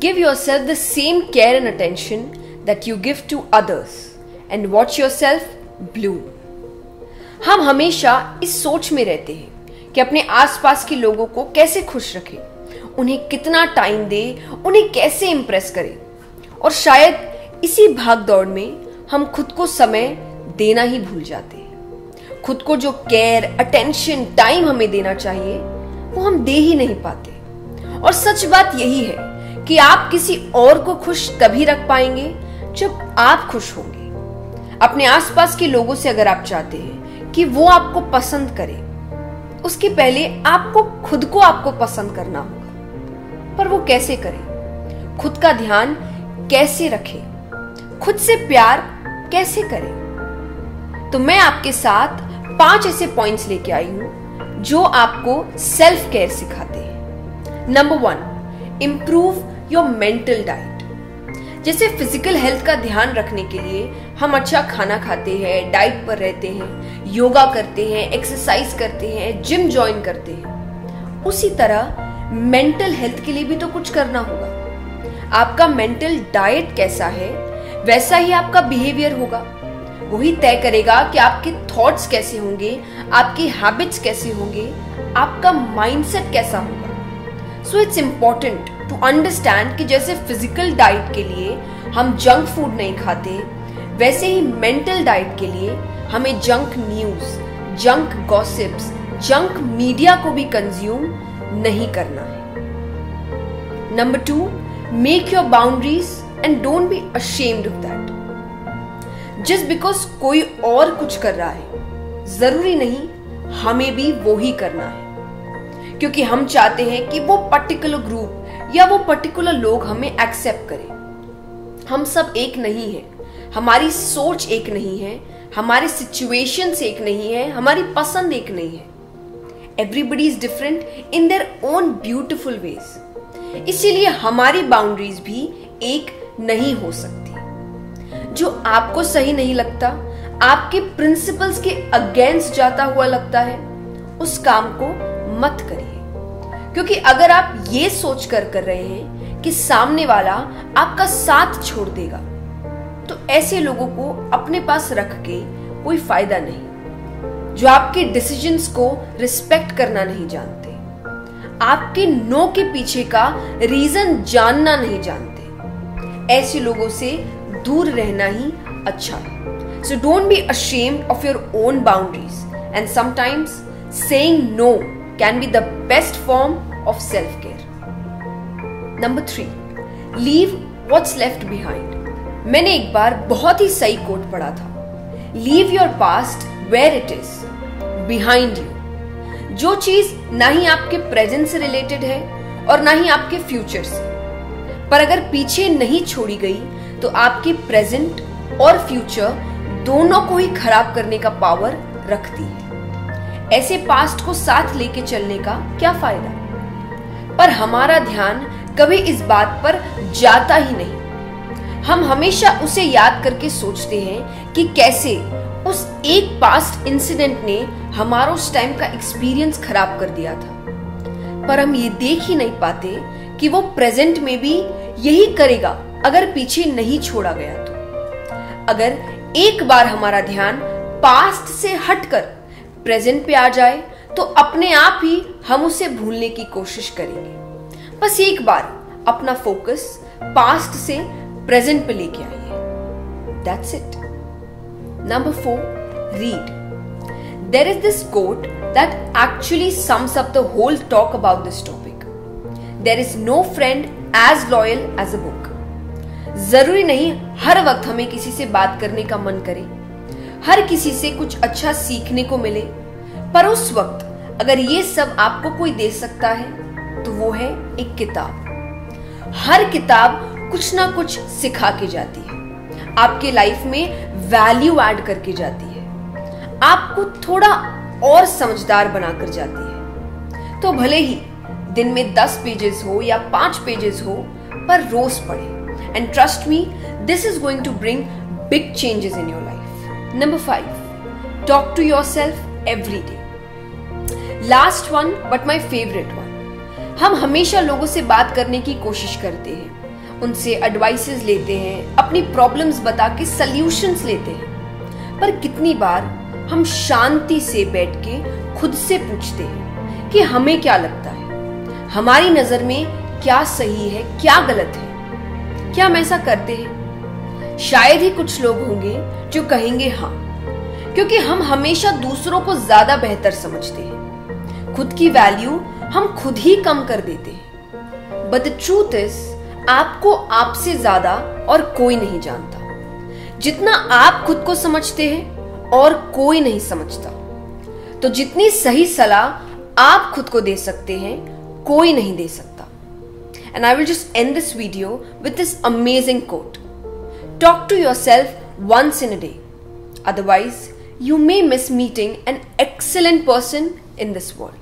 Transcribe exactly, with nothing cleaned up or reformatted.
Give yourself the same care and attention that you give to others and watch yourself bloom. हम हमेशा इस सोच में रहते हैं कि अपने आसपास के लोगों को कैसे खुश रखें, उन्हें कितना टाइम दें, उन्हें कैसे इम्प्रेस करें, और शायद इसी भाग दौड़ में हम खुद को समय देना ही भूल जाते हैं। खुद को जो केयर, अटेंशन, टाइम हमें देना चाहिए वो हम दे ही नहीं पाते। और सच बात यही है कि आप किसी और को खुश तभी रख पाएंगे जब आप खुश होंगे। अपने आसपास के लोगों से अगर आप चाहते हैं कि वो आपको पसंद करें, उसके पहले आपको खुद को आपको पसंद करना होगा। पर वो कैसे करें? खुद का ध्यान कैसे रखें? खुद से प्यार कैसे करें? तो मैं आपके साथ पांच ऐसे पॉइंट्स लेके आई हूं जो आपको सेल्फ केयर सिखाते हैं। Number one, improve your mental diet. जैसे फिजिकल हेल्थ का ध्यान रखने के लिए हम अच्छा खाना खाते हैं, डाइट पर रहते हैं, योगा करते हैं, एक्सरसाइज करते हैं, जिम ज्वाइन करते हैं, उसी तरह मेंटल हेल्थ के लिए भी तो कुछ करना होगा। आपका मेंटल डाइट कैसा है वैसा ही आपका बिहेवियर होगा। वही तय करेगा कि आपके थॉट्स कैसे होंगे, आपकी हैबिट्स कैसे होंगे, आपका माइंडसेट कैसा होगा। So it's important to understand कि जैसे फिजिकल डाइट के लिए हम जंक फूड नहीं खाते, वैसे ही मेंटल डाइट के लिए हमें junk news, junk gossips, junk media को भी कंज्यूम नहीं करना है। Number two, make your boundaries and don't be ashamed of that. Just because कोई और कुछ कर रहा है जरूरी नहीं हमें भी वो ही करना है, क्योंकि हम चाहते हैं कि वो पर्टिकुलर ग्रुप या वो पर्टिकुलर लोग हमें एक्सेप्ट करें। हम सब एक नहीं हैं, हमारी सोच एक नहीं है, हमारे सिचुएशंस एक नहीं है, हमारी पसंद एक नहीं है। Everybody is different in their own beautiful ways. इसीलिए हमारी बाउंड्रीज भी एक नहीं हो सकती। जो आपको सही नहीं लगता, आपके प्रिंसिपल्स के अगेंस्ट जाता हुआ लगता है, उस काम को मत करिए। क्योंकि अगर आप ये सोच कर कर रहे हैं कि सामने वाला आपका साथ छोड़ देगा, तो ऐसे लोगों को अपने पास रख के कोई फायदा नहीं। जो आपके डिसीजंस को रिस्पेक्ट करना नहीं जानते, आपके नो के पीछे का रीजन जानना नहीं जानते, ऐसे लोगों से दूर रहना ही अच्छा है। So don't be ashamed of your own boundaries and sometimes saying no can be the best form of self-care. Number three, leave what's left behind. मैंने एक बार बहुत ही सही कोट पढ़ा था, leave your past where it is, behind you. जो चीज ना ही आपके प्रेजेंट से रिलेटेड है और ना ही आपके फ्यूचर से, पर अगर पीछे नहीं छोड़ी गई तो आपके प्रेजेंट और फ्यूचर दोनों को ही खराब करने का पावर रखती है। ऐसे पास्ट को साथ लेके चलने का क्या फायदा? पर हमारा ध्यान कभी इस बात पर जाता ही नहीं। हम हमेशा उसे याद करके सोचते हैं कि कैसे उस एक पास्ट इंसिडेंट ने हमारा उस टाइम का एक्सपीरियंस खराब कर दिया था, पर हम ये देख ही नहीं पाते कि वो प्रेजेंट में भी यही करेगा अगर पीछे नहीं छोड़ा गया तो। अगर एक बार हमारा ध्यान पास्ट से हटकर प्रेजेंट पे आ जाए तो अपने आप ही हम उसे भूलने की कोशिश करेंगे। बस एक बार अपना फोकस पास्ट से प्रेजेंट पे लेके आइए। That's it. Number four, read. There is this quote that actually sums up the whole talk about this topic. There is no friend as loyal as a book. जरूरी नहीं हर वक्त हमें किसी से बात करने का मन करे, हर किसी से कुछ अच्छा सीखने को मिले, पर उस वक्त अगर ये सब आपको कोई दे सकता है तो वो है एक किताब। हर किताब कुछ ना कुछ सिखा के जाती है, आपके लाइफ में वैल्यू ऐड करके जाती है, आपको थोड़ा और समझदार बनाकर जाती है। तो भले ही दिन में दस पेजेस हो या पांच पेजेस हो, पर रोज पढ़े, and trust me this is going to bring big changes in your life. Number five, talk to yourself every day. Last one, but my favorite one. हम हमेशा लोगों से बात करने की कोशिश करते हैं, उनसे एडवाइसेस लेते हैं, अपनी प्रॉब्लम्स बता के सल्यूशंस लेते हैं। पर कितनी बार हम शांति से बैठ के खुद से पूछते हैं कि हमें क्या लगता है, हमारी नजर में क्या सही है, क्या गलत है? क्या हम ऐसा करते हैं? शायद ही कुछ लोग होंगे जो कहेंगे हाँ, क्योंकि हम हमेशा दूसरों को ज्यादा बेहतर समझते हैं। खुद की वैल्यू हम खुद ही कम कर देते हैं। बट द ट्रूथ इज, आपको आपसे ज्यादा और कोई नहीं जानता। जितना आप खुद को समझते हैं और कोई नहीं समझता। तो जितनी सही सलाह आप खुद को दे सकते हैं, कोई नहीं दे सकता। And I will just end this video with this amazing quote, talk to yourself once in a day, Otherwise, you may miss meeting an excellent person in this world.